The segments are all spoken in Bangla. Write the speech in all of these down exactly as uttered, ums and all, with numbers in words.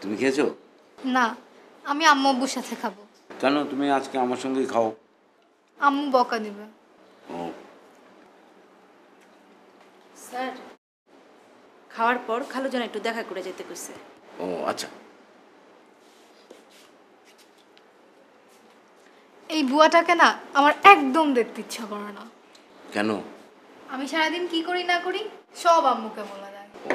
তুমি খেয়েছো? না, আমি আম্মু আব্বুর সাথে খাবো। কেন, তুমি আজকে আমার সঙ্গেই খাও। আম্মু বকা দিবে। ও স্যার, খাওয়ার পর খালুজন একটু দেখা করে যেতে কইছে। ও আচ্ছা। এই বুয়াটাকে না আমার একদম দেখতে ইচ্ছা করে না। কেন? আমি সারাদিন কি করি না করি সব আম্মুকে বলা যায়। ও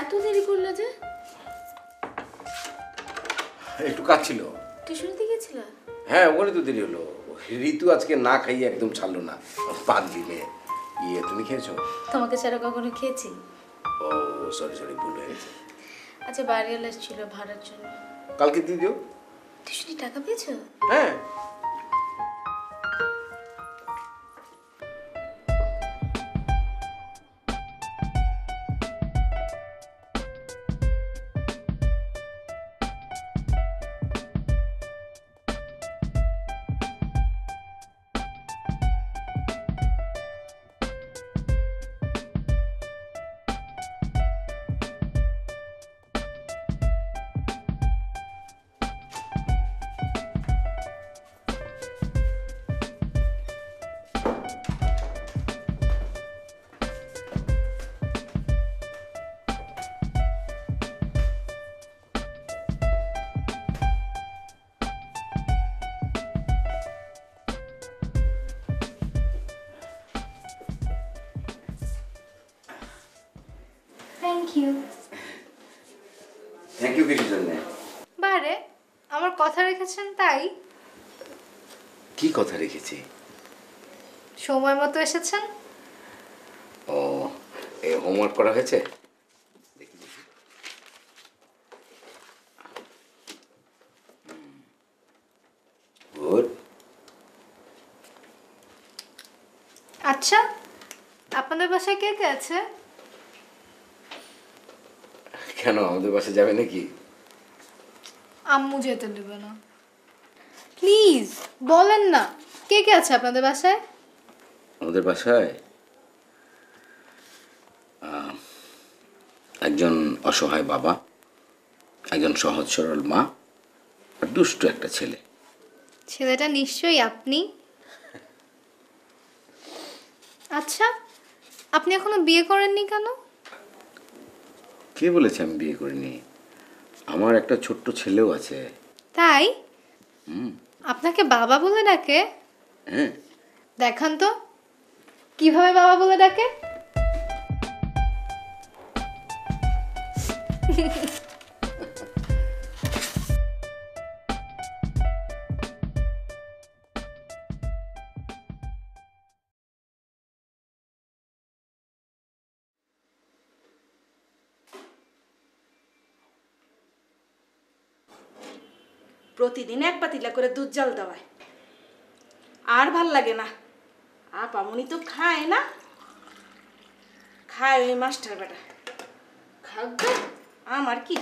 এত দেরি করলে যে? একটু কাজ ছিল। টিউশনিতে গিয়েছিল? হ্যাঁ, ওখানে তো দেরি হলো। ঋতু আজকে না খাইয়ে একদম ছাড়লো না। পাগলি মেয়ে। ইয়ে, তুমি খেয়েছো? তোমাকে ছাড়া কখনো খেয়েছি? ও সরি সরি, ভুল হয়ে গেছে। আচ্ছা, বাড়িওয়ালা ছিল ভাড়ার জন্য। কালকে দিয়ে দিও। টিউশনি টাকা পেয়েছো? হ্যাঁ। আমার কথা রেখেছেন? তাই কি কথা রেখেছি? সময় মতো এসেছেন। ও, এই হোমওয়ার্ক করা হয়েছে? আচ্ছা, আপনাদের বাসায় কে কে আছে? কেন, আমাদের বাসায় যাবে নাকি? আম্মু যেতে দেবে না। প্লিজ বলেন না, কে কে আছে আপনাদের বাসায়? আমাদের বাসায় একজন অসহায় বাবা, একজন সহজ সরল মা, আর দুষ্ট একটা ছেলে। ছেলেটা নিশ্চয়ই আপনি। আচ্ছা, আপনি এখনো বিয়ে করেননি কেন? কে বলেছে আমি বিয়ে করিনি? আমার একটা ছোট্ট ছেলেও আছে। তাই? হুম। আপনাকে বাবা বলে ডাকে? হ্যাঁ। দেখান তো কিভাবে বাবা বলে ডাকে। প্রতিদিন এক পাতিলা করে দুধ জল দেওয়ায় আর ভাল লাগে না। আপামনি তো খায় না, খায় ওই মাস্টার বেটা। খাক, আমার কি।